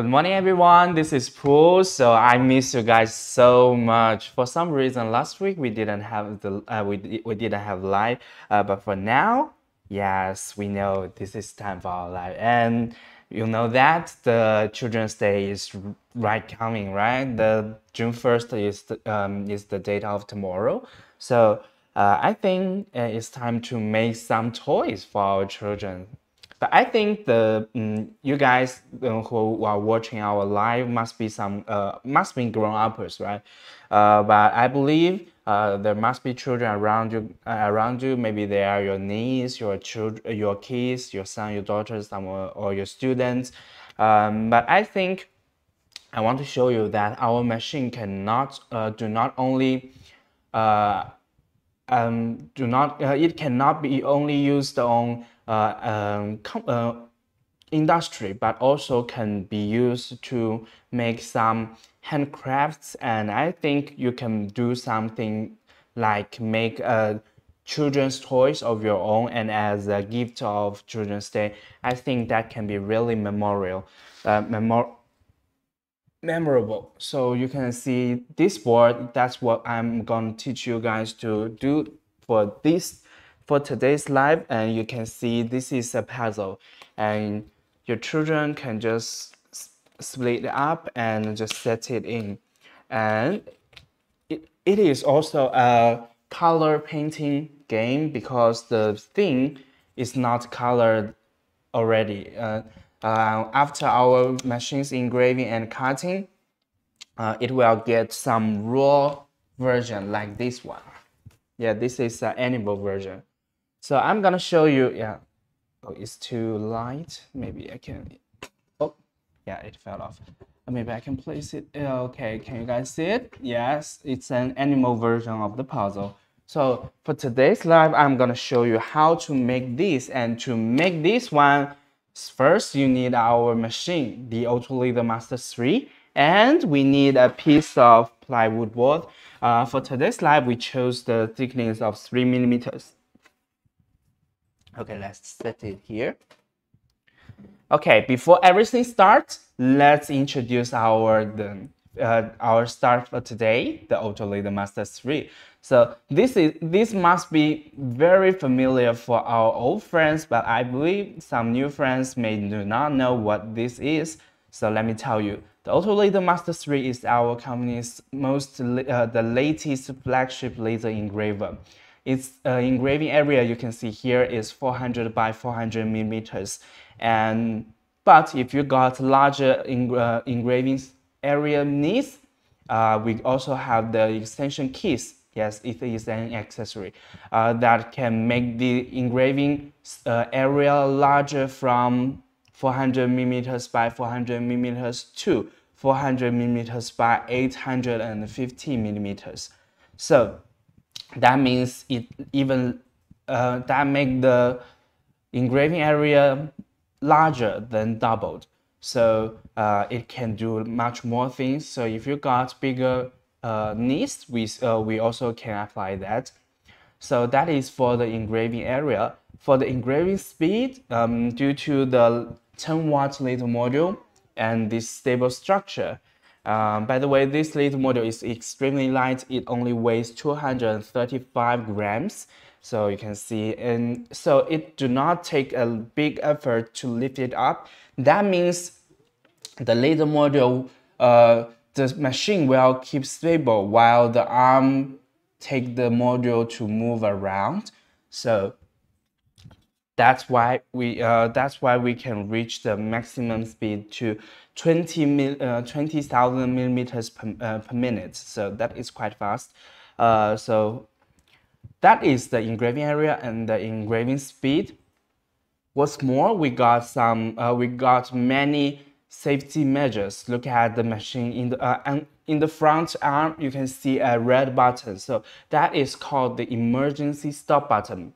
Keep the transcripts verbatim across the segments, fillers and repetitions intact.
Good morning everyone, this is Pooh. So I miss you guys so much. For some reason last week we didn't have the uh, we, we didn't have live, uh, but for now, yes, we know this is time for our live, and you know that the Children's Day is right coming, right? The June first is the, um, is the date of tomorrow. So uh, I think uh, it's time to make some toys for our children. But I think the um, you guys uh, who are watching our live must be some uh, must be grown-uppers, right? Uh, but I believe uh, there must be children around you. Uh, around you, maybe they are your niece, your children, your kids, your son, your daughter, someone, or your students. Um, but I think I want to show you that our machine cannot uh, do not only. Uh, Um, do not, uh, it cannot be only used on uh, um, uh, industry, but also can be used to make some handcrafts. And I think you can do something like make uh, children's toys of your own, and as a gift of Children's Day, I think that can be really memorial, uh, memor memorable. So you can see this board. That's what I'm gonna teach you guys to do for this for today's live, and you can see this is a puzzle, and your children can just split it up and just set it in. And it, it is also a color painting game, because the thing is not colored already. uh, Uh, after our machine's engraving and cutting, uh, it will get some raw version like this one. Yeah, this is an animal version. So I'm gonna show you. Yeah, oh, it's too light. Maybe I can. Oh, yeah, it fell off. Maybe I can place it. Okay, can you guys see it? Yes, it's an animal version of the puzzle. So for today's live, I'm gonna show you how to make this, and to make this one. First, you need our machine, the Ortur Laser Master three, and we need a piece of plywood board. Uh, for today's live, we chose the thickness of three millimeters. Okay, let's set it here. Okay, before everything starts, let's introduce our the uh, our start for today, the Ortur Laser Master three. So this is this must be very familiar for our old friends, but I believe some new friends may do not know what this is. So let me tell you, the Ortur Laser Master three is our company's most uh, the latest flagship laser engraver. Its uh, engraving area you can see here is four hundred by four hundred millimeters, and but if you got larger eng uh, engraving area needs, uh, we also have the extension keys. Yes, it is an accessory uh, that can make the engraving uh, area larger from four hundred millimeters by four hundred millimeters to four hundred millimeters by eight hundred fifty millimeters. So that means it even uh, that make the engraving area larger than doubled. So uh, it can do much more things. So if you got bigger Uh, needs, we, uh, we also can apply that. So that is for the engraving area. For the engraving speed, um, due to the ten watt laser module and this stable structure. Um, by the way, this laser module is extremely light. It only weighs two hundred thirty-five grams. So you can see, and so it do not take a big effort to lift it up. That means the laser module uh, the machine will keep stable while the arm take the module to move around. So that's why we uh, that's why we can reach the maximum speed to twenty thousand millimeters per, uh, per minute. So that is quite fast. Uh, so that is the engraving area and the engraving speed. What's more, we got some uh, we got many safety measures. Look at the machine in the uh, and in the front arm. You can see a red button, so that is called the emergency stop button.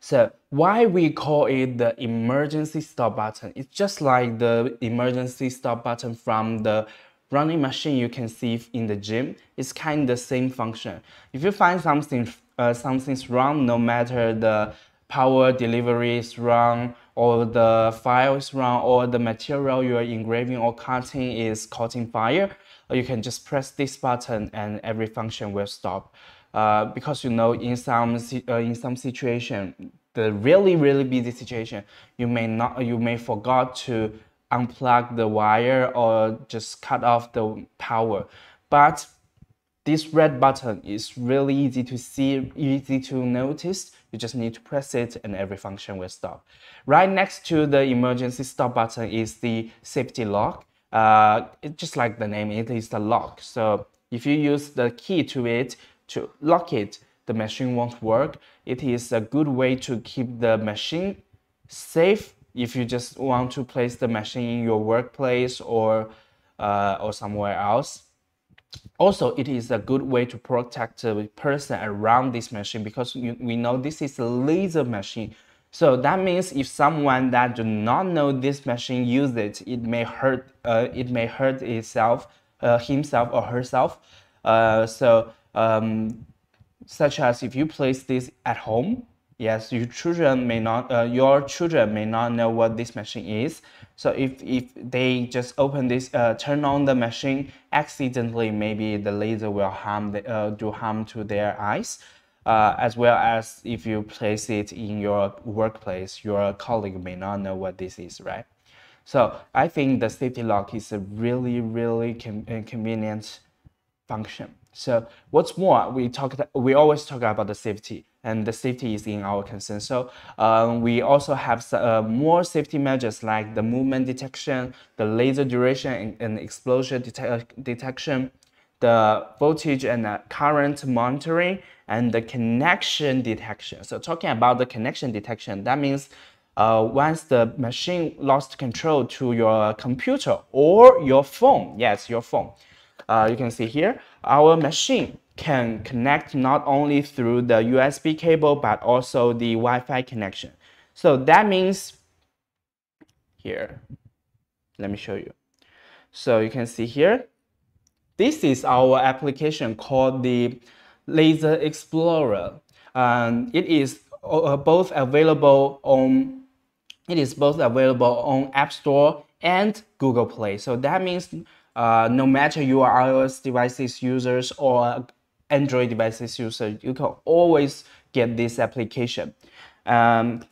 So why we call it the emergency stop button? It's just like the emergency stop button from the running machine you can see in the gym. It's kind of the same function. If you find something uh, something's wrong, no matter the power delivery is wrong or the file is wrong, or the material you are engraving or cutting is caught in fire, you can just press this button and every function will stop. Uh, because you know, in some uh, in some situation, the really really busy situation, you may not you may forgot to unplug the wire or just cut off the power. But this red button is really easy to see, easy to notice. You just need to press it and every function will stop. Right next to the emergency stop button is the safety lock. Uh, it, just like the name, it is the lock. So if you use the key to it to lock it, the machine won't work. It is a good way to keep the machine safe if you just want to place the machine in your workplace or, uh, or somewhere else. Also, it is a good way to protect the person around this machine, because you, we know this is a laser machine. So that means if someone that do not know this machine uses it, it may hurt. Uh, it may hurt itself, uh, himself or herself. Uh, so, um, such as if you place this at home, yes, your children may not. Uh, your children may not know what this machine is. So if if they just open this, uh, turn on the machine accidentally, maybe the laser will harm the, uh, do harm to their eyes. Uh, as well as if you place it in your workplace, your colleague may not know what this is, right? So I think the safety lock is a really, really com convenient function. So what's more, we talk, we always talk about the safety, and the safety is in our concern. So um, we also have uh, more safety measures like the movement detection, the laser duration and, and explosion det detection, the voltage and the current monitoring, and the connection detection. So talking about the connection detection, that means uh, once the machine lost control to your computer or your phone, yes, your phone, uh, you can see here, our machine can connect not only through the U S B cable, but also the Wi-Fi connection. So that means here, let me show you. So you can see here, this is our application called the Laser Explorer. Um, it is uh, both available on it is both available on App Store and Google Play. So that means uh, no matter you are iOS devices users or Android devices users, you can always get this application. Um,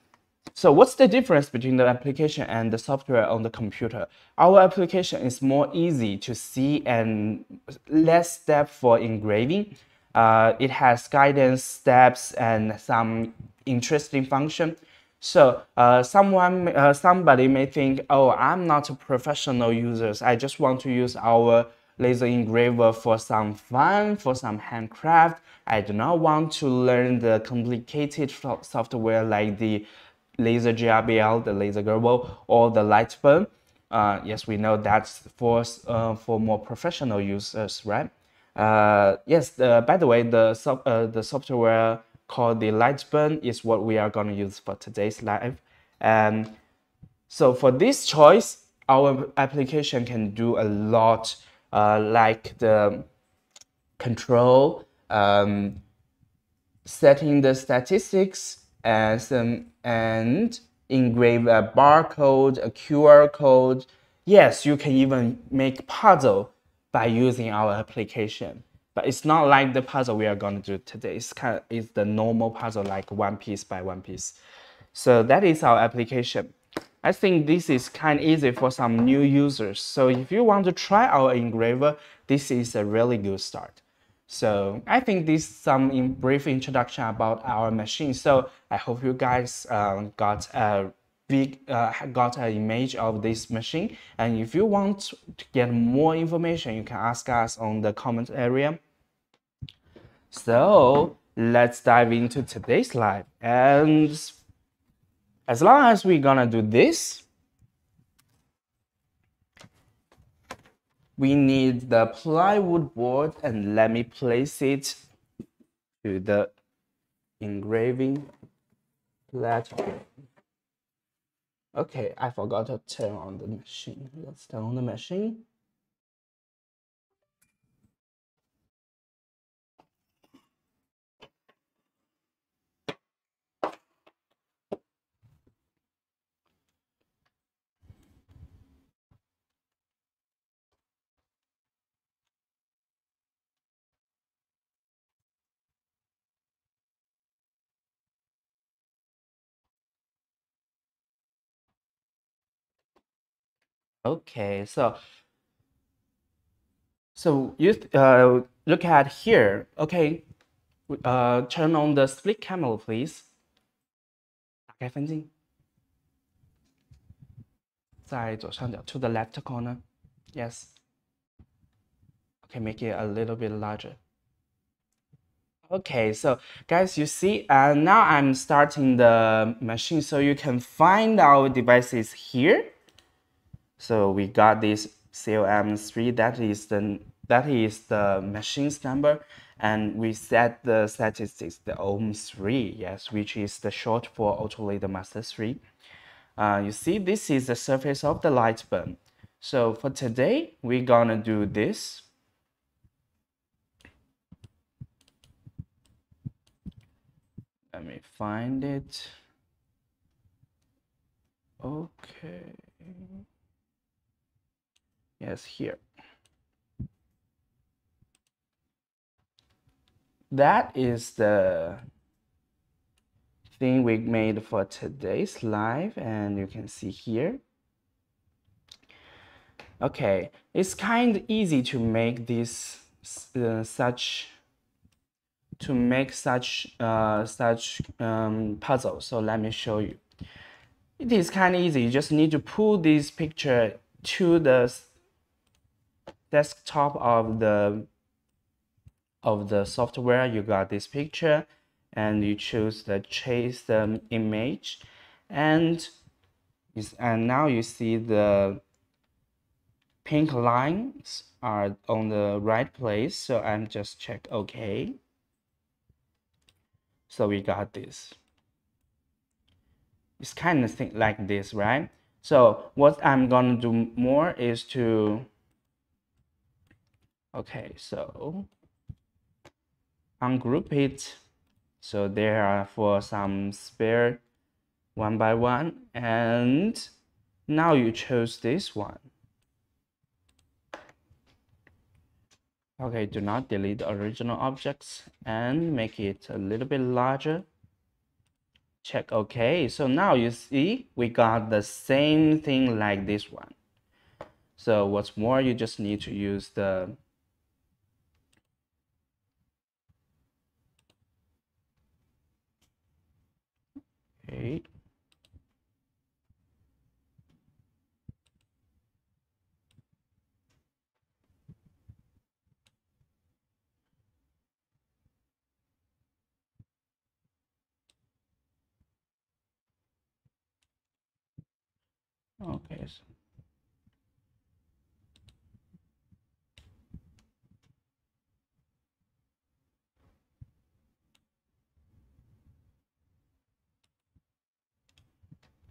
So what's the difference between the application and the software on the computer? Our application is more easy to see and less step for engraving. Uh, it has guidance steps and some interesting function. So uh, someone, uh, somebody may think, oh, I'm not a professional user. I just want to use our laser engraver for some fun, for some handcraft. I do not want to learn the complicated software like the LaserGRBL, the LaserGRBL, or the LightBurn. Uh, yes, we know that's for uh, for more professional users, right? Uh, yes. Uh, by the way, the soft uh, the software called the LightBurn is what we are going to use for today's live. And so for this choice, our application can do a lot, uh, like the control, um, setting the statistics, and some, and engrave a barcode, a Q R code. Yes, you can even make puzzle by using our application. But it's not like the puzzle we are going to do today. It's kind of, it's the normal puzzle, like one piece by one piece. So that is our application. I think this is kind of easy for some new users. So if you want to try our engraver, this is a really good start. So I think this is some in brief introduction about our machine. So I hope you guys um, got a big uh, got an image of this machine. And if you want to get more information, you can ask us on the comment area. So let's dive into today's live. And as long as we're gonna do this, we need the plywood board, and let me place it to the engraving platform. Okay, I forgot to turn on the machine. Let's turn on the machine. Okay, so so you uh, look at here. Okay, uh, turn on the split camera, please. 打开分镜，在左上角 to the left corner. Yes. Okay, make it a little bit larger. Okay, so guys, you see, and uh, now I'm starting the machine so you can find our devices here. So we got this C L M three, that is the that is the machine's number, and we set the statistics, the ohm three, yes, which is the short for Ortur Laser Master three. Uh, you see, this is the surface of the light burn. So for today, we're gonna do this. Let me find it. Okay. Yes, here. That is the thing we made for today's live, and you can see here. Okay, it's kind of easy to make this uh, such to make such uh, such um, puzzle. So let me show you. It is kind of easy. You just need to pull this picture to the desktop of the of the software. You got this picture, and you choose the chase the image, and is and now you see the pink lines are on the right place. So I'm just check OK. So we got this. It's kind of thing like this, right? So what I'm gonna do more is to. Okay, so ungroup it. So there are for some spare one by one, and now you choose this one. Okay, do not delete the original objects and make it a little bit larger. Check OK. So now you see we got the same thing like this one. So what's more, you just need to use the okay. Okay, so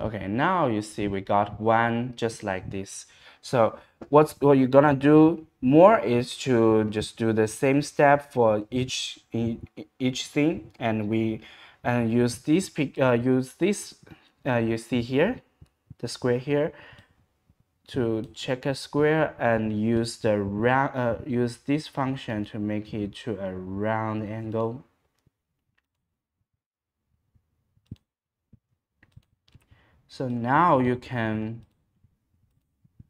okay, now you see we got one just like this. So what's what you're gonna do more is to just do the same step for each each thing, and we and use this pic uh, use this uh, you see here. The square here to check a square, and use the round uh, use this function to make it to a round angle. So now you can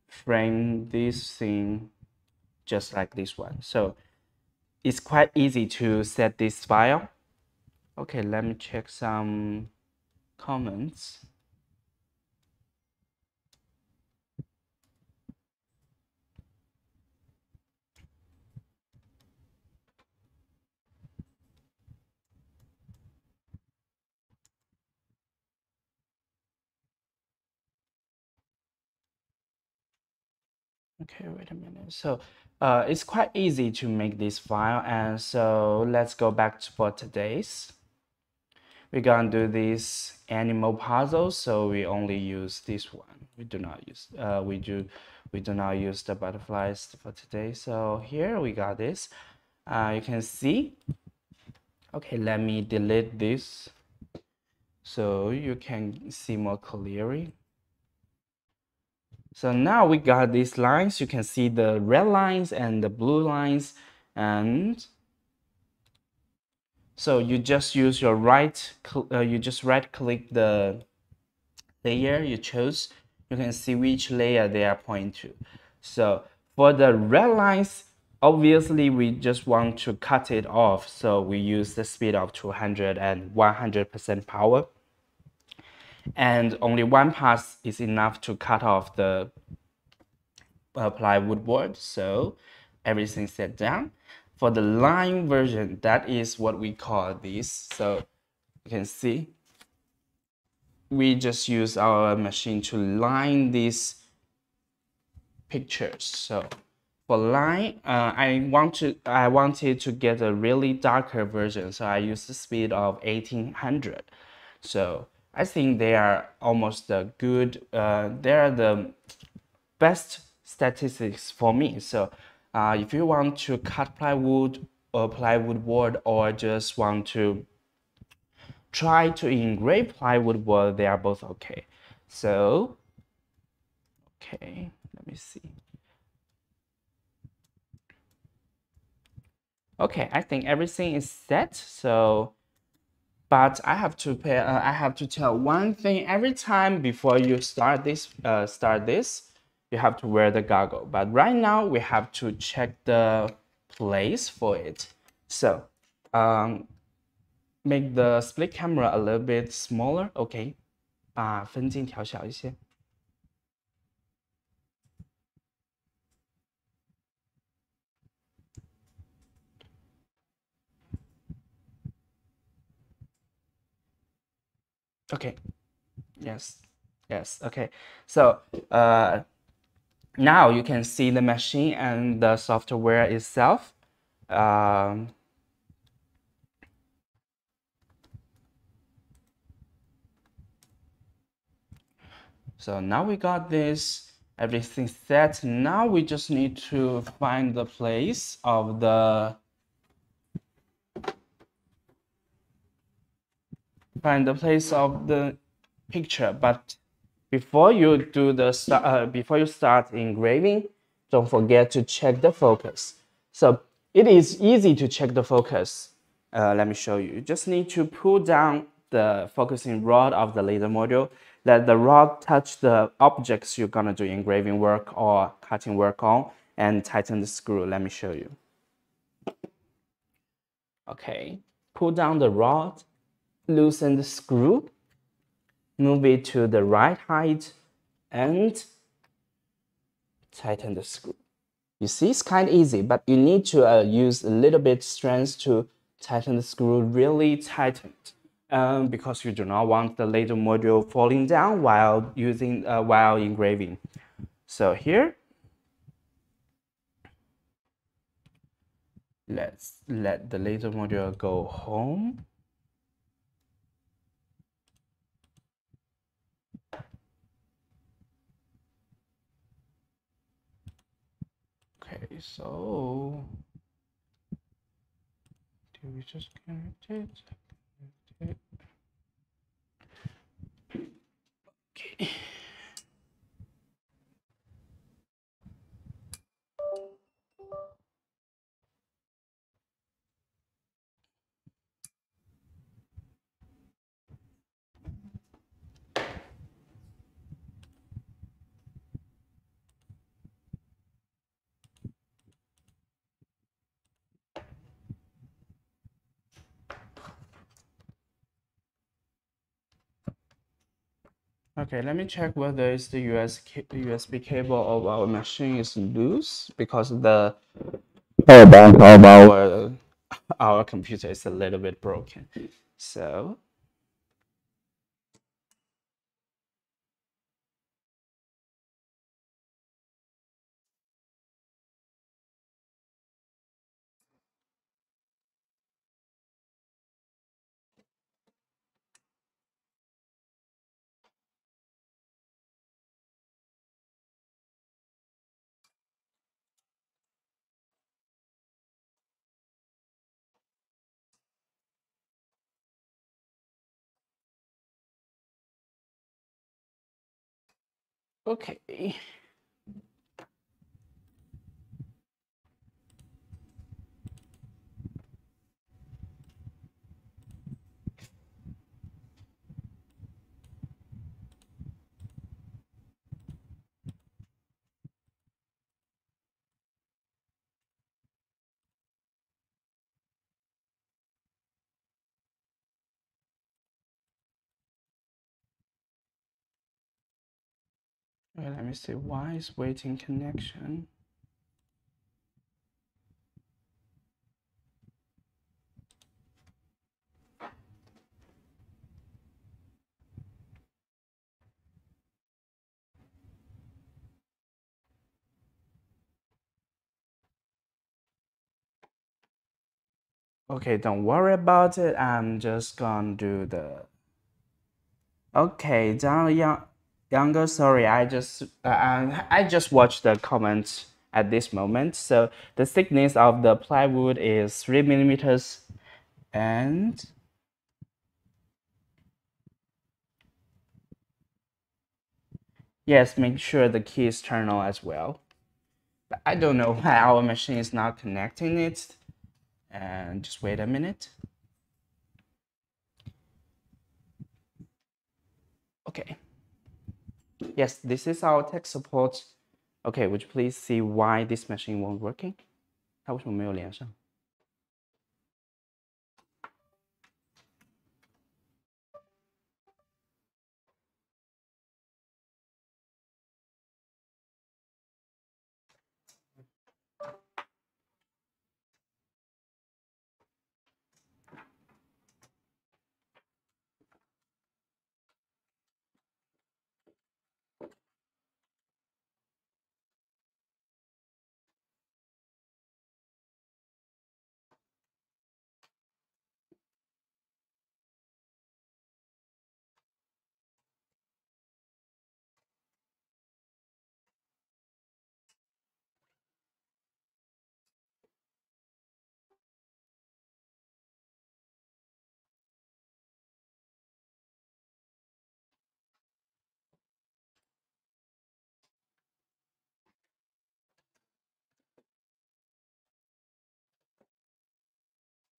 frame this thing just like this one. So it's quite easy to set this file. Okay, let me check some comments. Okay, wait a minute. So uh, it's quite easy to make this file, and so let's go back to for today's. We're gonna do this animal puzzle, so we only use this one. We do not use uh, we do we do not use the butterflies for today. So here we got this. Uh, you can see. Okay, let me delete this so you can see more clearly. So now we got these lines. You can see the red lines and the blue lines, and so you just use your right uh, you just right click the layer you chose, you can see which layer they are pointing to. So for the red lines, obviously we just want to cut it off, so we use the speed of two hundred and one hundred percent power, and only one pass is enough to cut off the uh, plywood board. So everything's set down. For the line version, that is what we call this. So you can see we just use our machine to line these pictures. So for line, uh, I want to I wanted to get a really darker version, so I use the speed of eighteen hundred. So I think they are almost the good. Uh, they are the best statistics for me. So uh, if you want to cut plywood or plywood board, or just want to try to engrave plywood board, they are both okay. So okay, let me see. Okay, I think everything is set. So, but I have to pay, uh, I have to tell one thing every time before you start this. Uh, start this, you have to wear the goggle. But right now we have to check the place for it. So, um, make the split camera a little bit smaller. Okay, 把分镜调小一些。 Okay, yes, yes, okay. So uh, now you can see the machine and the software itself. Um, so now we got this, everything set. Now we just need to find the place of the find the place of the picture. But before you do the uh, before you start engraving, don't forget to check the focus. So it is easy to check the focus. Uh, let me show you. You just need to pull down the focusing rod of the laser module. Let the rod touch the objects you're gonna do engraving work or cutting work on, and tighten the screw. Let me show you. Okay, pull down the rod. Loosen the screw, move it to the right height, and tighten the screw. You see, it's kind of easy, but you need to uh, use a little bit strength to tighten the screw really tightened, um, because you do not want the laser module falling down while using uh, while engraving. So here, let's let the laser module go home. Okay, so do we just connect it? Connect it. Okay. Okay, let me check whether it's the U S B cable of our machine is loose, because the power bank of our our computer is a little bit broken. So okay. Well, let me see. Why is waiting connection? Okay, don't worry about it. I'm just gonna do the. Okay, down young, younger. Sorry, I just uh, I just watched the comments at this moment. So the thickness of the plywood is three millimeters, and yes, make sure the key is turned on as well. But I don't know why our machine is not connecting it. And just wait a minute. Okay. Yes, this is our tech support. Okay, would you please see why this machine won't working? 它为什么没有连上?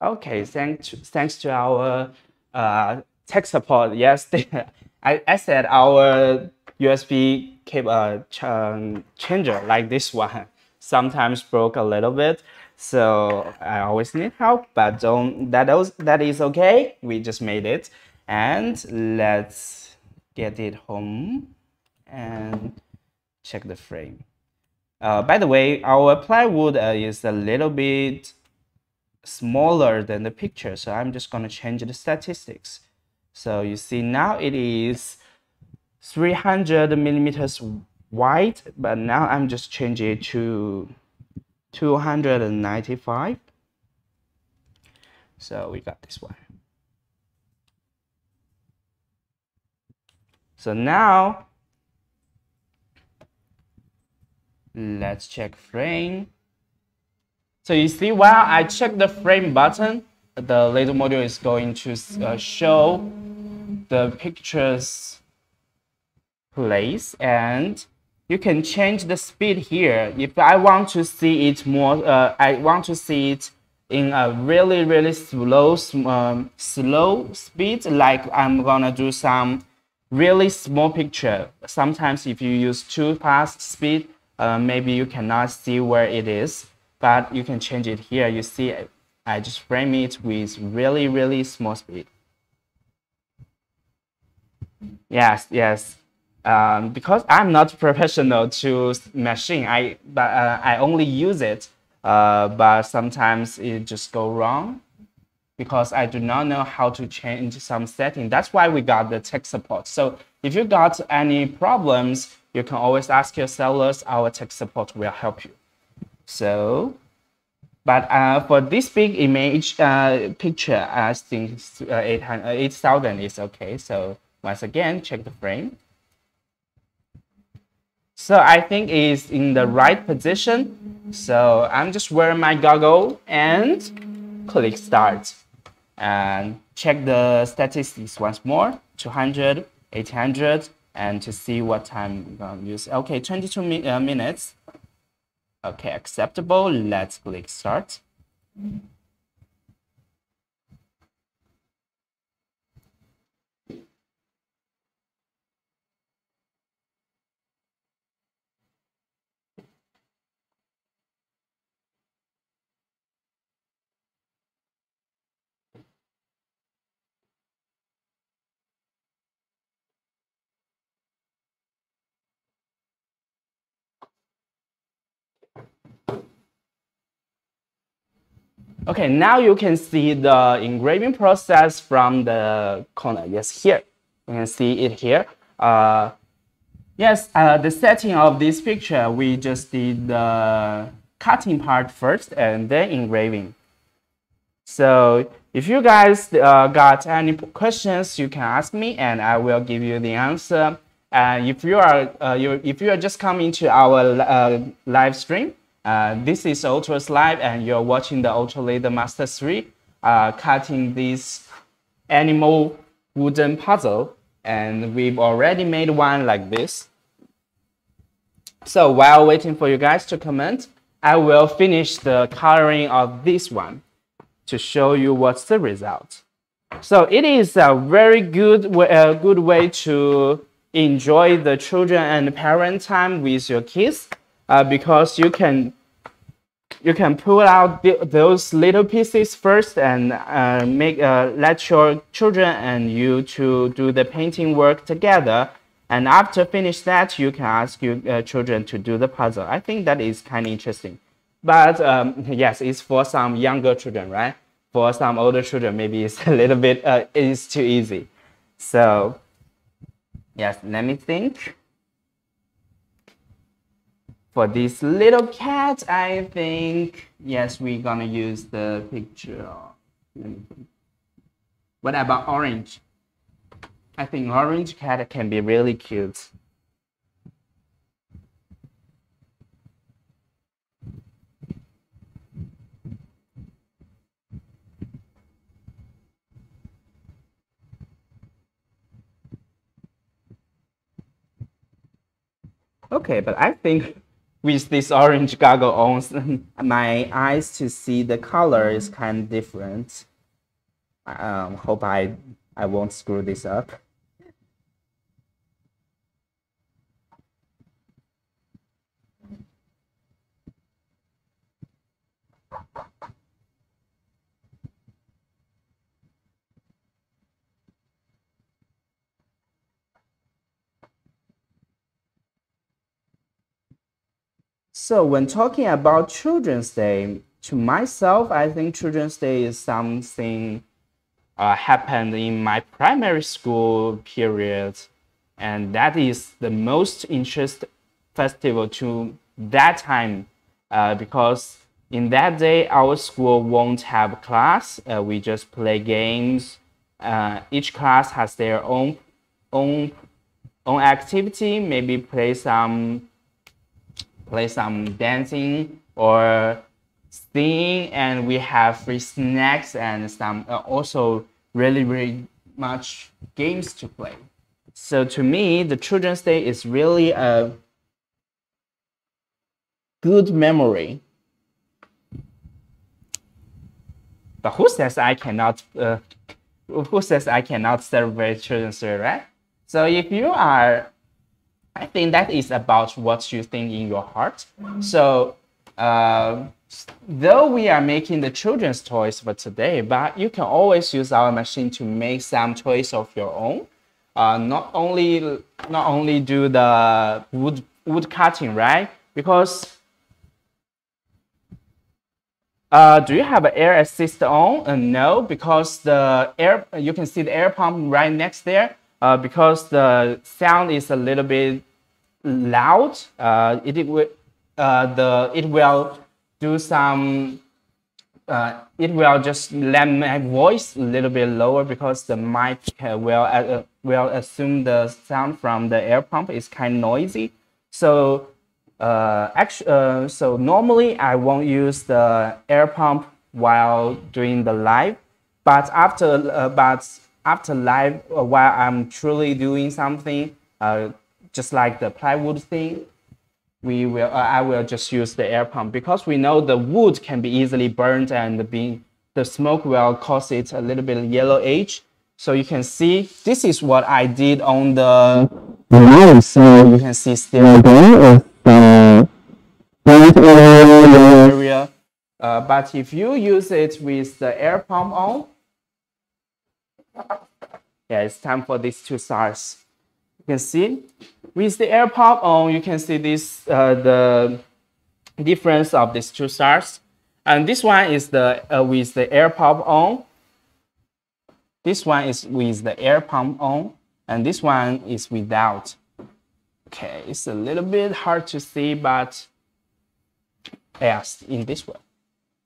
Okay, thanks thanks to our uh, tech support. Yes, they, I, I said our U S B cable uh, ch um, changer like this one sometimes broke a little bit, so I always need help. But don't that was, that is okay. We just made it, and let's get it home and check the frame. Uh, by the way, our plywood uh, is a little bit smaller than the picture, so I'm just going to change the statistics. So you see now it is three hundred millimeters wide, but now I'm just changing it to two hundred ninety-five. So we got this one. So now let's check frame. So you see, while I check the frame button, the laser module is going to uh, show the picture's place, and you can change the speed here. If I want to see it more, uh, I want to see it in a really, really slow, um, slow speed, like I'm gonna do some really small picture. Sometimes if you use too fast speed, uh, maybe you cannot see where it is. But you can change it here. You see, I just frame it with really, really small speed. Yes, yes. Um, because I'm not professional to machine, I but uh, I only use it. Uh, but sometimes it just go wrong because I do not know how to change some setting. That's why we got the tech support. So if you got any problems, you can always ask your sellers. Our tech support will help you. So, but uh, for this big image uh, picture, I think uh, eight thousand is okay. So once again, check the frame. So I think it's in the right position. So I'm just wearing my goggle and click start. And check the statistics once more, two hundred, eight hundred, and to see what time I'm going to use. Okay, twenty-two minutes. Okay, acceptable. Let's click start. Okay, now you can see the engraving process from the corner. Yes, here. You can see it here. Uh, yes, uh, the setting of this picture, we just did the cutting part first and then engraving. So if you guys uh, got any questions, you can ask me and I will give you the answer. And if you are, uh, you, if you are just coming to our uh, live stream, Uh, this is Ortur's Live, and you're watching the Ortur Laser Master three uh, cutting this animal wooden puzzle, and we've already made one like this. So while waiting for you guys to comment, I will finish the coloring of this one to show you what's the result. So it is a very good, uh, good way to enjoy the children and parent time with your kids. Uh, because you can you can pull out the, those little pieces first and uh, make uh, let your children and you to do the painting work together, and after finish that you can ask your uh, children to do the puzzle. I think that is kind of interesting, but um, yes, it's for some younger children, right? For some older children, maybe it's a little bit uh, it's too easy. So yes, let me think. For this little cat, I think, yes, we're gonna use the picture. What about orange? I think orange cat can be really cute. Okay, but I think with this orange goggle on, my eyes to see the color is kind of different. I um, hope I, I won't screw this up. So when talking about Children's Day, to myself, I think Children's Day is something uh, happened in my primary school period, and that is the most interesting festival to that time, uh, because in that day our school won't have class. Uh, we just play games. Uh, each class has their own own own activity. Maybe play some. play some dancing or singing, and we have free snacks and some uh, also really, really much games to play. So to me, the Children's Day is really a good memory. But who says I cannot, uh, who says I cannot celebrate Children's Day, right? So if you are, I think that is about what you think in your heart. So, uh, though we are making the children's toys for today, but you can always use our machine to make some toys of your own. Uh, not only not only do the wood wood cutting, right? Because uh, do you have an air assist on? Uh, no, because the air you can see the air pump right next there. Uh, because the sound is a little bit loud, uh, it, it will uh, the it will do some. Uh, it will just let my voice a little bit lower because the mic uh, will uh, will assume the sound from the air pump is kind of noisy. So uh, actually, uh, so normally I won't use the air pump while doing the live, but after uh, but. After live, uh, while I'm truly doing something, uh, just like the plywood thing, we will. Uh, I will just use the air pump because we know the wood can be easily burned and being the smoke will cause it a little bit of yellow edge. So you can see this is what I did on the live. So you can see still the uh, area. Uh, but if you use it with the air pump on. Yeah, it's time for these two stars. You can see with the air pump on, you can see this uh, the difference of these two stars. And this one is the uh, with the air pump on. This one is with the air pump on, and this one is without. Okay, it's a little bit hard to see, but yes, in this one.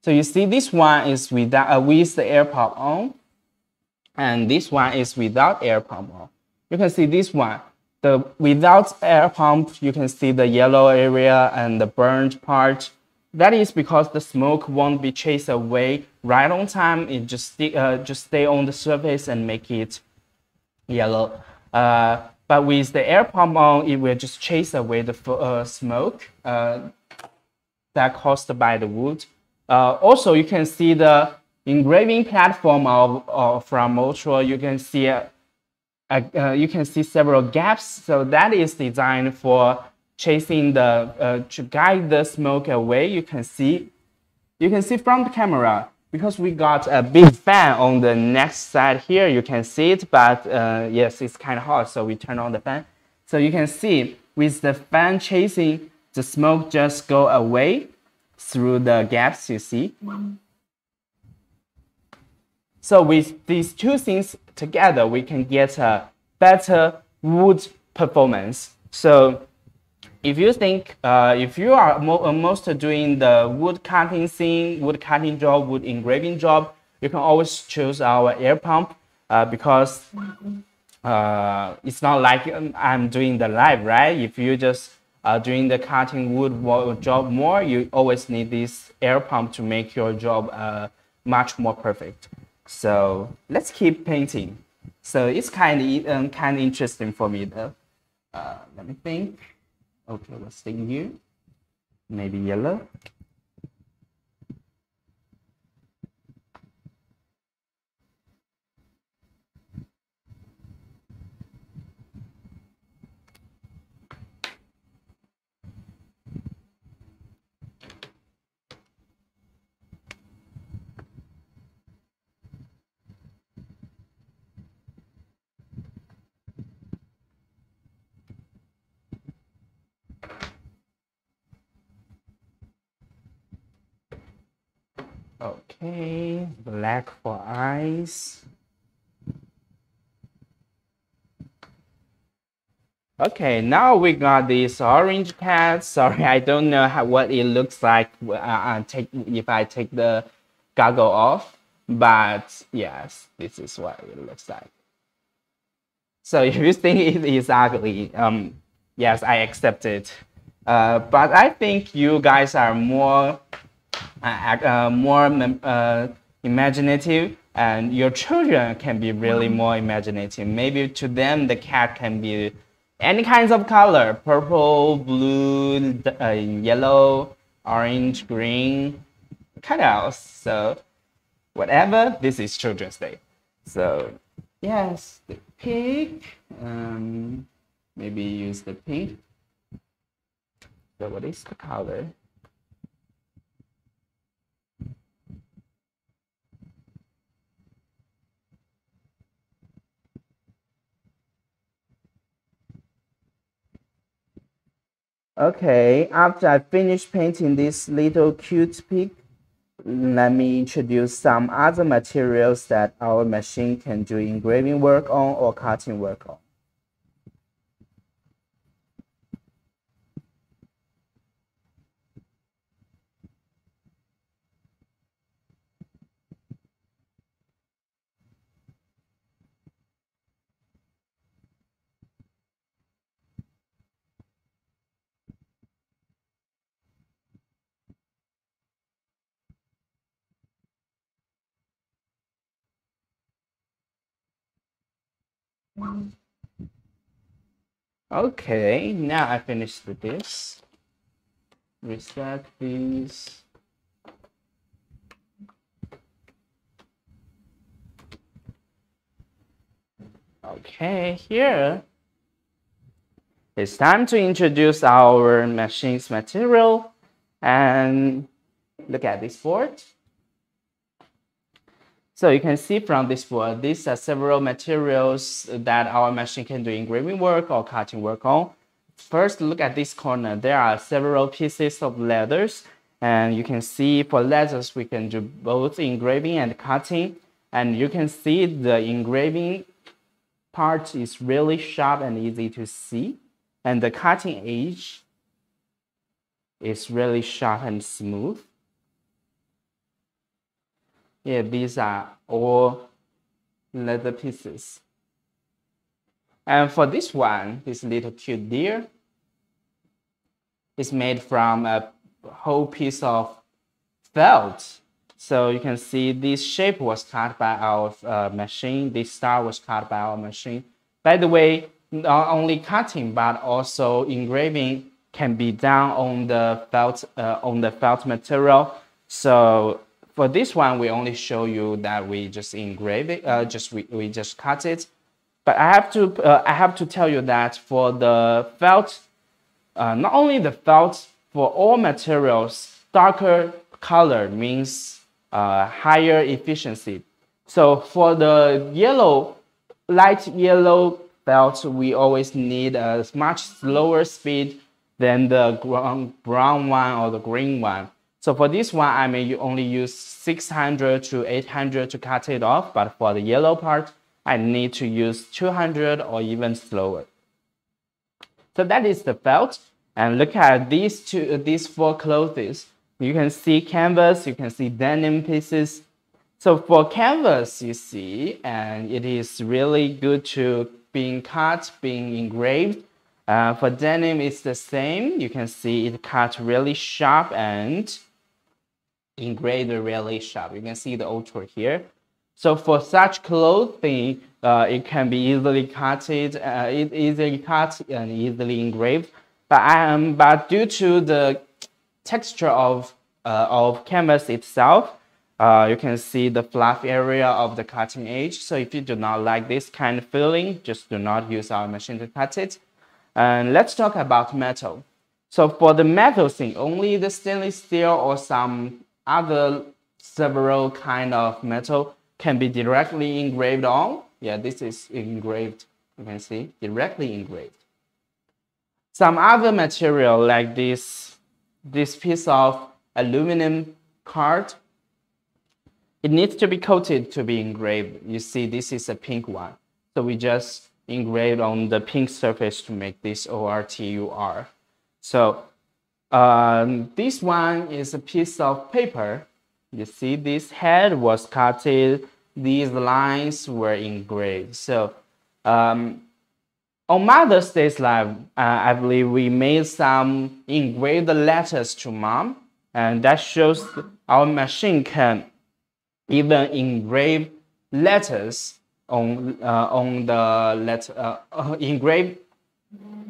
So you see, this one is without uh, with the air pump on, and this one is without air pump on. You can see this one. The without air pump, you can see the yellow area and the burned part. That is because the smoke won't be chased away right on time. It just uh, just stay on the surface and make it yellow. Uh, but with the air pump on, it will just chase away the uh, smoke uh, that caused by the wood. Uh, also, you can see the engraving platform of, of from Ortur. You can see. Uh, Uh, you can see several gaps, so that is designed for chasing the uh, to guide the smoke away. You can see, you can see from the camera because we got a big fan on the next side here. You can see it, but uh, yes, it's kind of hot, so we turn on the fan. So you can see with the fan chasing, the smoke just go away through the gaps. You see. So with these two things together, we can get a better wood performance. So if you think, uh, if you are mo most doing the wood cutting thing, wood cutting job, wood engraving job, you can always choose our air pump uh, because uh, it's not like I'm doing the live, right? If you just are doing the cutting wood job more, you always need this air pump to make your job uh, much more perfect. So let's keep painting. So it's kind of um, kind of interesting for me though. Uh, let me think. Okay, what's in here? Maybe yellow. Okay, black for eyes. Okay, now we got this orange pad. Sorry, I don't know how, what it looks like uh, take, if I take the goggle off. But yes, this is what it looks like. So if you think it is ugly, um, yes, I accept it. Uh, but I think you guys are more... Uh, uh, more uh, imaginative, and your children can be really more imaginative. Maybe to them the cat can be any kinds of color: purple, blue, uh, yellow, orange, green, cut out. So whatever, this is Children's Day. So yes, the pink, um, maybe use the pink. So what is the color? Okay, after I finish painting this little cute pig, let me introduce some other materials that our machine can do engraving work on or cutting work on. Okay, now I finished with this. Reset these. Okay, here it's time to introduce our machine's material, and look at this board. So you can see from this board, these are several materials that our machine can do engraving work or cutting work on. First, look at this corner. There are several pieces of leathers, And you can see for lasers, we can do both engraving and cutting. And you can see the engraving part is really sharp and easy to see. And the cutting edge is really sharp and smooth. Yeah, these are all leather pieces. And for this one, this little cute deer, it's made from a whole piece of felt. So you can see this shape was cut by our uh, machine. This star was cut by our machine. By the way, not only cutting but also engraving can be done on the felt uh, on the felt material. So for this one, we only show you that we just engrave it. Uh, just we we just cut it. But I have to uh, I have to tell you that for the felt, uh, not only the felt. For all materials, darker color means uh, higher efficiency. So for the yellow, light yellow felt, we always need a much slower speed than the brown one or the green one. So for this one, I may only use six hundred to eight hundred to cut it off, but for the yellow part, I need to use two hundred or even slower. So that is the felt. And look at these two, these four clothes. You can see canvas, you can see denim pieces. So for canvas, you see, and it is really good to being cut, being engraved. Uh, for denim, it's the same. You can see it cut really sharp and engraved really sharp. You can see the Ortur here. So for such clothing, uh, it can be easily cutted, uh, it easily cut and easily engraved. But, um, but due to the texture of, uh, of canvas itself, uh, you can see the fluff area of the cutting edge. So if you do not like this kind of feeling, just do not use our machine to cut it. And let's talk about metal. So for the metal thing, only the stainless steel or some other several kind of metal can be directly engraved on. Yeah, this is engraved, you can see, directly engraved. Some other material like this, this piece of aluminum card, it needs to be coated to be engraved. You see, this is a pink one. So we just engraved on the pink surface to make this O R T U R. So um, this one is a piece of paper. You see, this head was cutted. These lines were engraved. So um, on Mother's Day's live, uh, I believe we made some engraved letters to mom, and that shows our machine can even engrave letters on uh, on the let uh, uh, engrave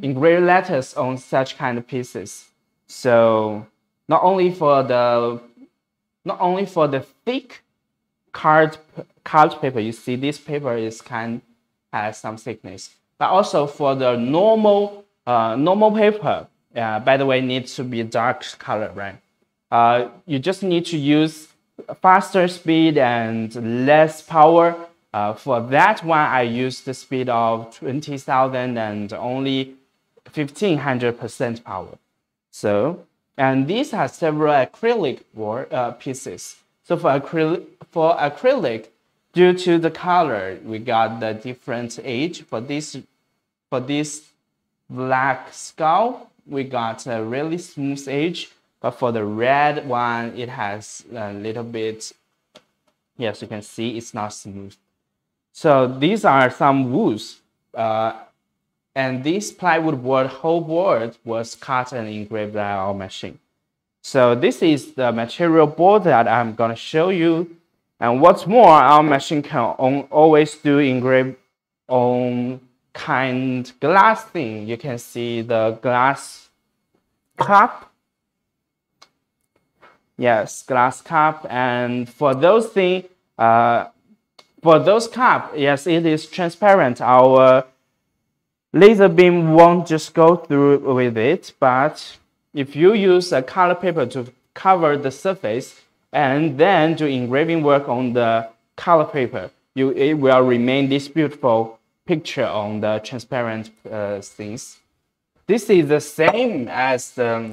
engrave letters on such kind of pieces. So not only for the not only for the thick card card paper, you see this paper is kind has some thickness. But also for the normal uh, normal paper, uh, by the way, needs to be dark color, right? Uh, you just need to use faster speed and less power. Uh, for that one, I used the speed of twenty thousand and only fifteen hundred percent power. So, and these are several acrylic board, uh, pieces. So for acrylic, for acrylic, due to the color, we got the different age. For this, for this black skull, we got a really smooth edge. But for the red one, it has a little bit, yes, you can see it's not smooth. So these are some woods. Uh, and this plywood board, whole board, was cut and engraved by our machine. So this is the material board that I'm going to show you. And what's more, our machine can always do engrave on kind glass thing. You can see the glass cup. Yes, glass cup. And for those thing, uh, for those cup, yes, it is transparent. Our laser beam won't just go through with it. But if you use a color paper to cover the surface, and then do engraving work on the color paper, you, it will remain this beautiful picture on the transparent uh, things. This is the same as the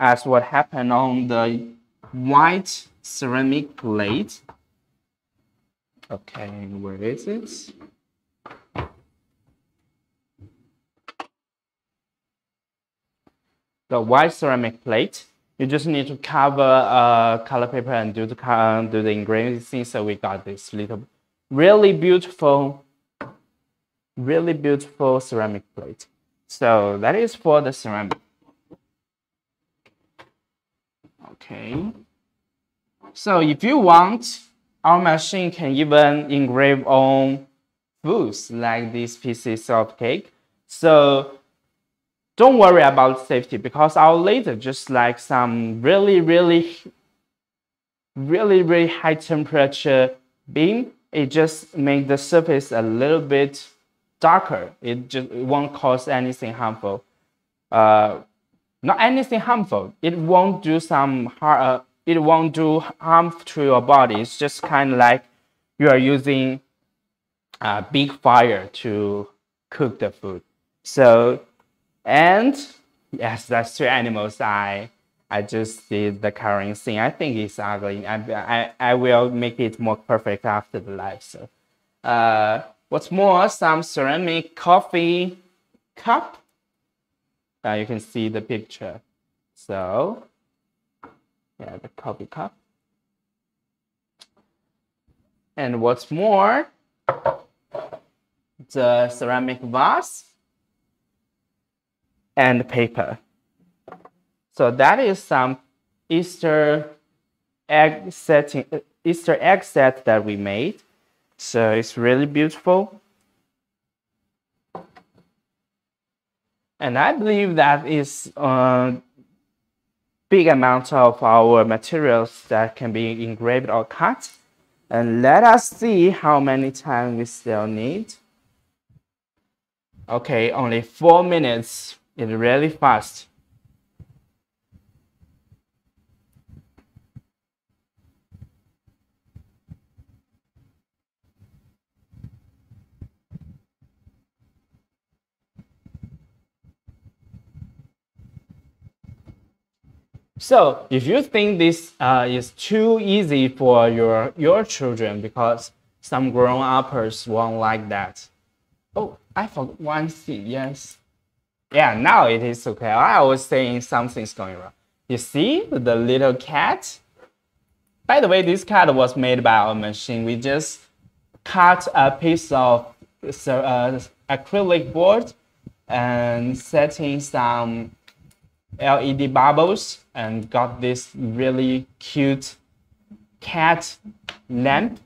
as what happened on the white ceramic plate. Okay, where is it? The white ceramic plate. You just need to cover uh, color paper and do the uh, do the engraving. So we got this little, really beautiful, really beautiful ceramic plate. So that is for the ceramic. Okay. So if you want, our machine can even engrave on foods like these pieces of cake. So don't worry about safety, because our laser, just like some really, really, really, really high temperature beam, it just makes the surface a little bit darker. It just it won't cause anything harmful. Uh, not anything harmful. It won't do some harm. Uh, it won't do harm to your body. It's just kind of like you are using a big fire to cook the food. So. And yes, that's two animals. I I just did the current thing. I think it's ugly. I I I will make it more perfect after the live. So, uh, what's more, some ceramic coffee cup. Uh, you can see the picture. So, yeah, the coffee cup. And what's more, the ceramic vase. And paper. So that is some Easter egg setting, Easter egg set that we made. So it's really beautiful. And I believe that is a big amount of our materials that can be engraved or cut. And let us see how many time we still need. Okay, only four minutes. It's really fast. So if you think this uh, is too easy for your your children, because some grown-uppers won't like that. Oh, I forgot one thing. Yes. Yeah, now it is okay. I was saying something's going wrong. You see the little cat? By the way, this cat was made by our machine. We just cut a piece of uh, acrylic board and set in some L E D bubbles and got this really cute cat lamp.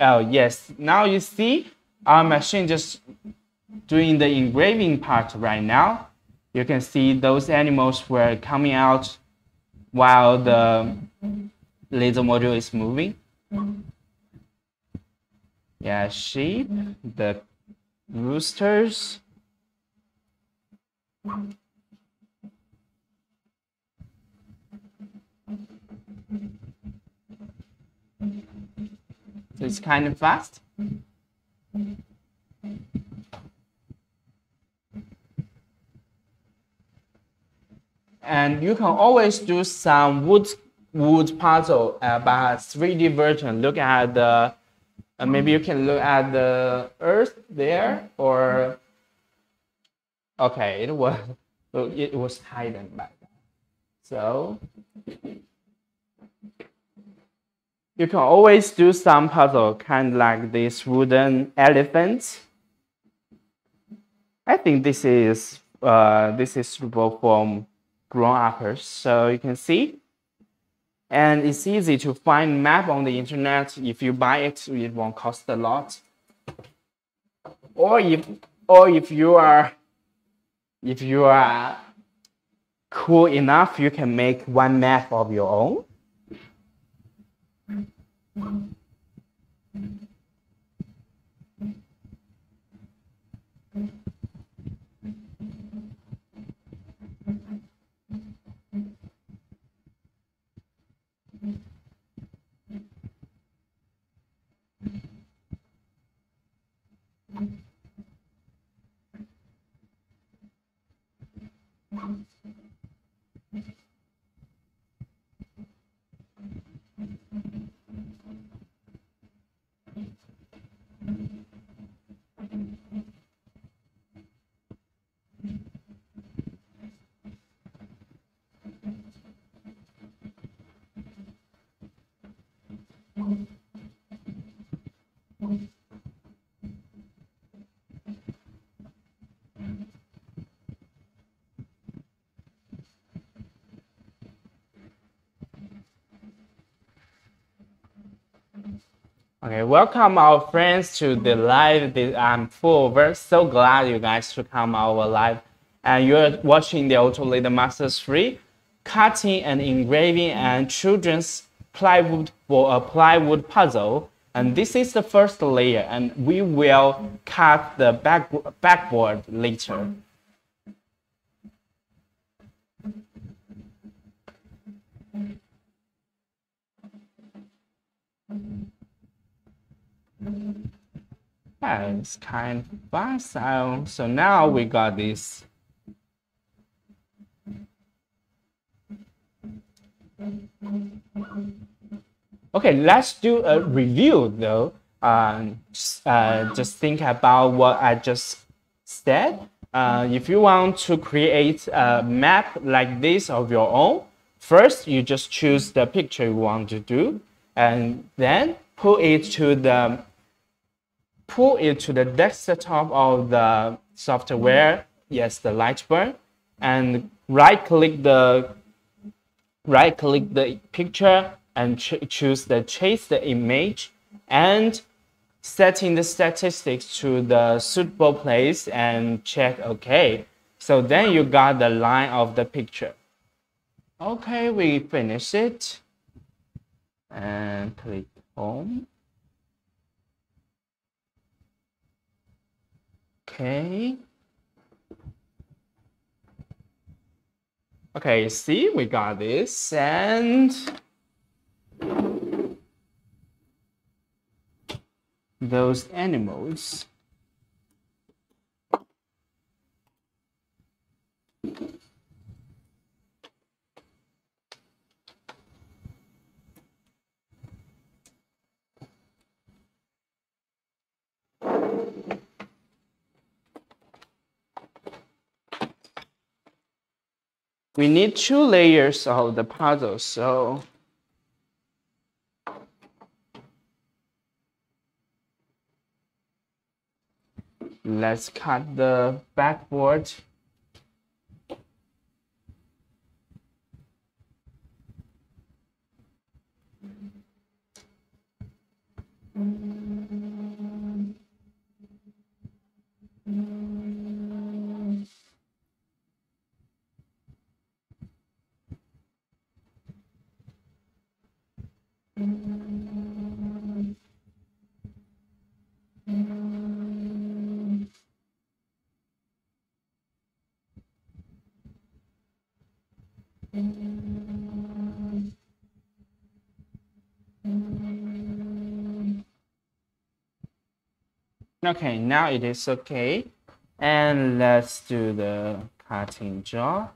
Oh, yes. Now you see our machine just doing the engraving part right now. You can see those animals were coming out while the laser module is moving. Yeah, sheep, the roosters. So it's kind of fast. And you can always do some wood wood puzzle uh, by a three D version. Look at the, uh, maybe you can look at the earth there, or, okay, it was, it was hidden by that. So, you can always do some puzzle, kind of like this wooden elephant. I think this is, uh, this is suitable for grown-uppers, so you can see. And it's easy to find map on the internet. If you buy it, it won't cost a lot. Or if, or if you are, if you are cool enough, you can make one map of your own. Okay, welcome our friends to the live. I'm full. We're so glad you guys to come our live. And you're watching the Ortur Laser Master three, cutting and engraving and children's plywood for a plywood puzzle. And this is the first layer, and we will cut the back backboard later. Yeah, it's kind of fast. So, so now we got this. Okay, let's do a review though. Uh, uh, just think about what I just said. Uh, if you want to create a map like this of your own, first you just choose the picture you want to do, and then pull it to the pull it to the desktop of the software. Yes, the LightBurn, and right click the right click the picture and ch choose the chase the image, and setting the statistics to the suitable place and check OK. So then you got the line of the picture. Okay, we finish it and click home. Okay. Okay, see, we got this, and those animals. We need two layers of the puzzle, so let's cut the backboard. Okay, now it is okay, and let's do the cutting job,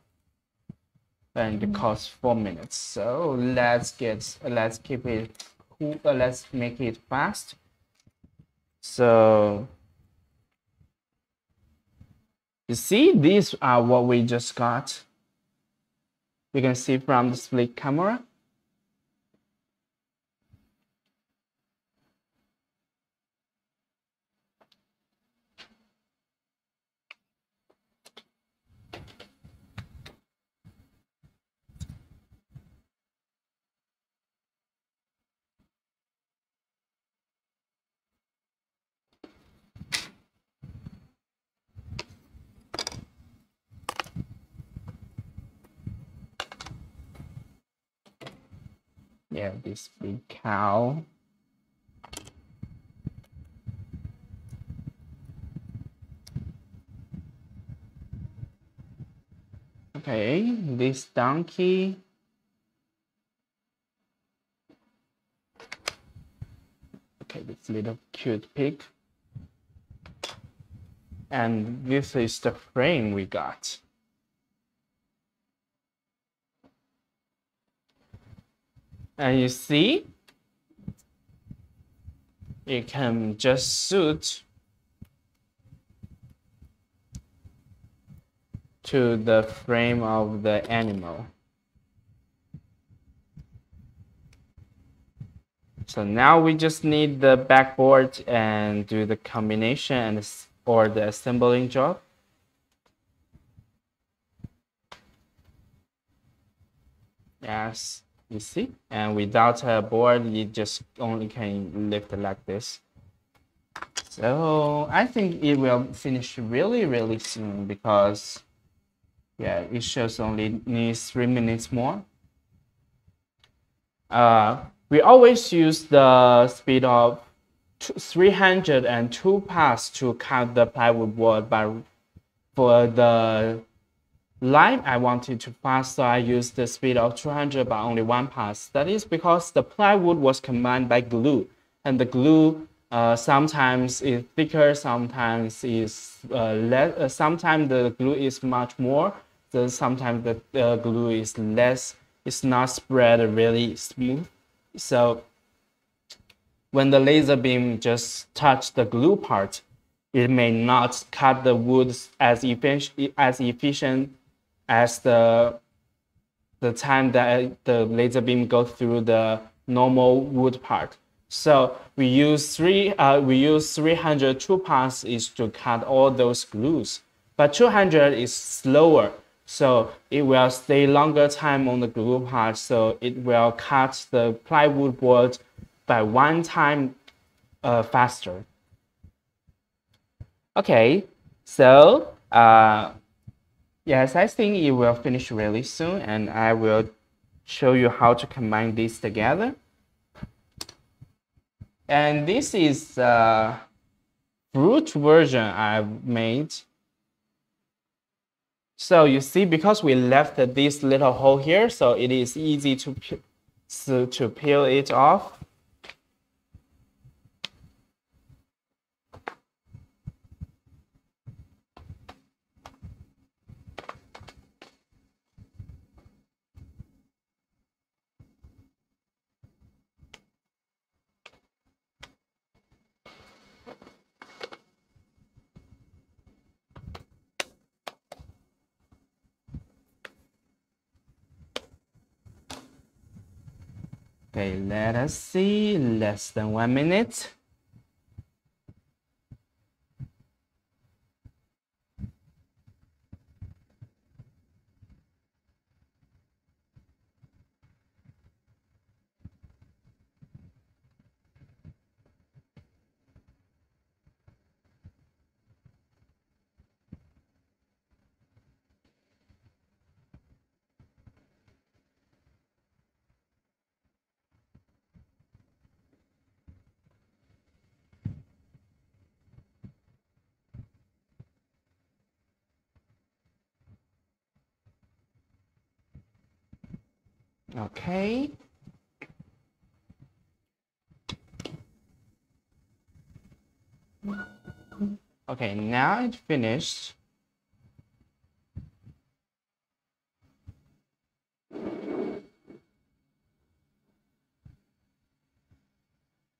and it costs four minutes. So let's get let's keep it cool. Let's make it fast. So you see, these are what we just got. You can see from the split camera. Yeah, this big cow. Okay, this donkey. Okay, this little cute pig. And this is the frame we got. And you see, it can just suit to the frame of the animal. So now we just need the backboard and do the combination and or the assembling job. As you see, and without a board, you just only can lift it like this. So I think it will finish really, really soon because, yeah, it shows only needs three minutes more. Uh, we always use the speed of three hundred two parts to count the plywood board, but for the live, I wanted to pass, so I used the speed of two hundred but only one pass. That is because the plywood was combined by glue, and the glue uh, sometimes is thicker, sometimes is uh, less. Uh, sometimes the glue is much more, so sometimes the uh, glue is less. It's not spread really smooth. So when the laser beam just touch the glue part, it may not cut the wood as efficient as efficient. as the the time that the laser beam goes through the normal wood part. So we use three uh, we use three hundred two parts is to cut all those glues, but two hundred is slower, so it will stay longer time on the glue part, so it will cut the plywood board by one time uh, faster. Okay, so uh, yes, I think it will finish really soon, and I will show you how to combine these together. And this is the brute version I've made. So you see, because we left this little hole here, so it is easy to, so to peel it off. Okay, let us see, less than one minute. Okay. Okay, now it's finished.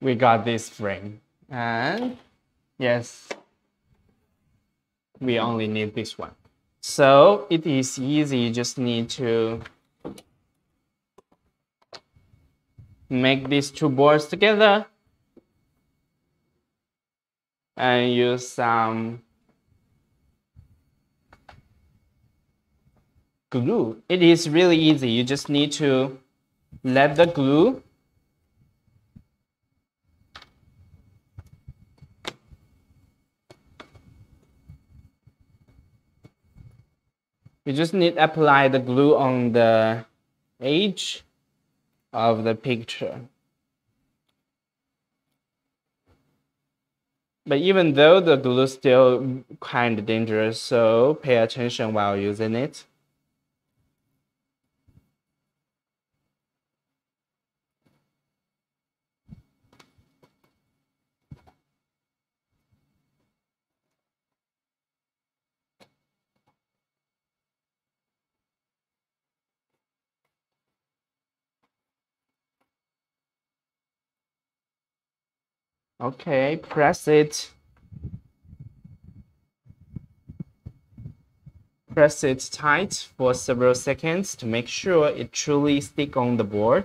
We got this frame. And yes, we only need this one. So it is easy, you just need to make these two boards together and use some glue. It is really easy. You just need to let the glue you just need to apply the glue on the edge of the picture. But even though the glue is still kind of dangerous, so pay attention while using it. Okay, press it. Press it tight for several seconds to make sure it truly sticks on the board.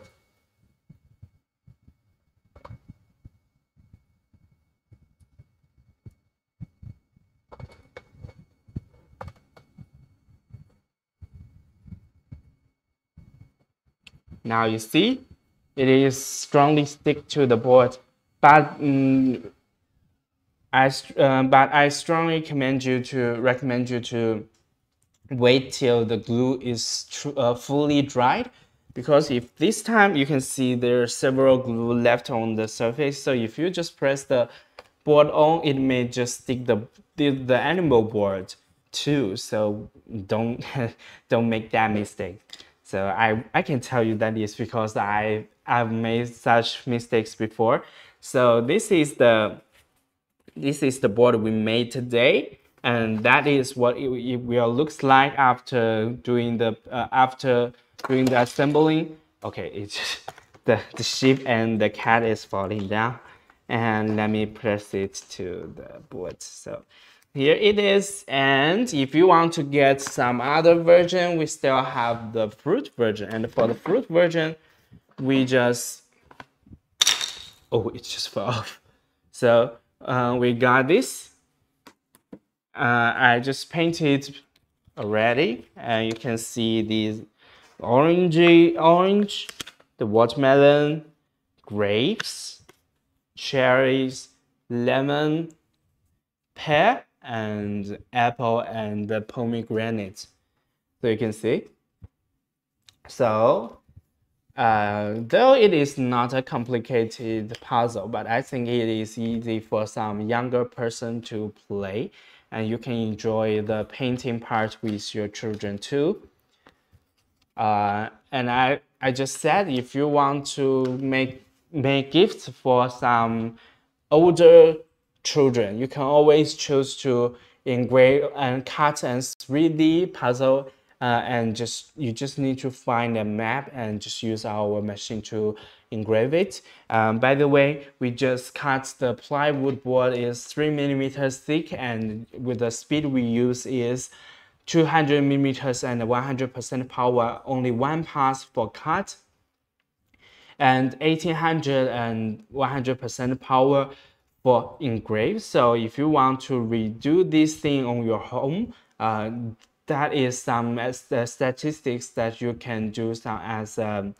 Now you see, it is strongly stick to the board, but um, I uh, but I strongly recommend you to recommend you to wait till the glue is tr uh, fully dried, because if this time you can see there are several glue left on the surface. So if you just press the board on, it may just stick the the, the animal board too. So don't don't make that mistake. So I I can tell you that is because I I've made such mistakes before. So this is the this is the board we made today, and that is what it, it will looks like after doing the uh, after doing the assembling. Okay, it's the the sheep and the cat is falling down, and let me press it to the board. So here it is, and if you want to get some other version, we still have the fruit version, and for the fruit version, we just oh it just fell off. So uh, we got this. Uh, I just painted already, and you can see these orangey orange, the watermelon, grapes, cherries, lemon, pear, and apple, and the pomegranate. So you can see. So uh, though it is not a complicated puzzle, but I think it is easy for some younger person to play, and you can enjoy the painting part with your children too. Uh, and I, I just said, if you want to make, make gifts for some older children, you can always choose to engrave and cut and three D puzzle, uh, and just you just need to find a map and just use our machine to engrave it. Um, by the way, we just cut the plywood board is three millimeters thick, and with the speed we use is two hundred millimeters and one hundred percent power, only one pass for cut, and eighteen hundred and one hundred percent power for engrave. So if you want to redo this thing on your home, uh, that is some uh, statistics that you can do some as um,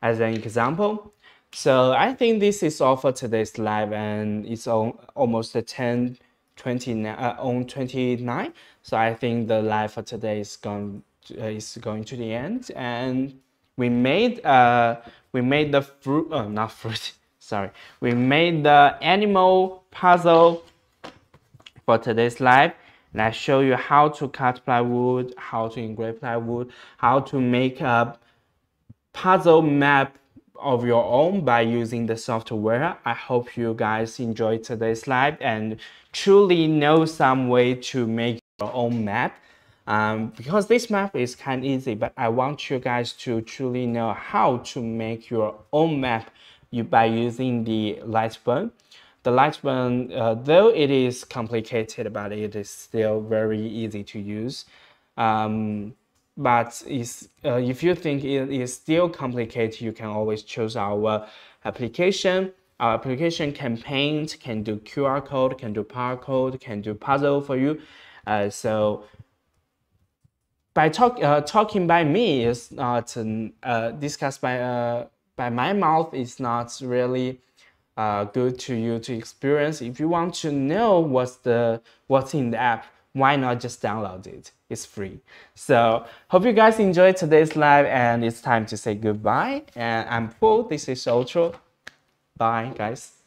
as an example. So I think this is all for today's live, and it's all, almost a ten twenty-nine. So I think the live for today is going to, uh, is going to the end, and we made uh we made the fruit oh, not fruit sorry we made the animal puzzle for today's live. And I show you how to cut plywood, how to engrave plywood, how to make up puzzle map of your own by using the software. I hope you guys enjoyed today's live and truly know some way to make your own map, um, because this map is kind of easy, but I want you guys to truly know how to make your own map you by using the LightBurn. The LightBurn, uh, though it is complicated, but it is still very easy to use. Um, But is, uh, if you think it is still complicated, you can always choose our application. Our application can paint, can do Q R code, can do barcode, can do puzzle for you. Uh, so by talk, uh, talking by me is not uh, discussed by uh, by my mouth is not really uh, good to you to experience. If you want to know what's the what's in the app, why not just download it? It's free. So hope you guys enjoyed today's live, and it's time to say goodbye. And I'm Pooh. This is Ortur. Bye, guys.